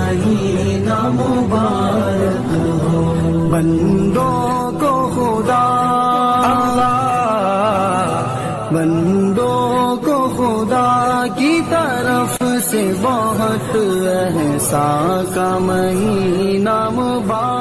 महीना मुबारक हो। बंदों को खुदा अल्लाह, बंदों को खुदा की तरफ से बहुत एहसान का महीना मुबारक।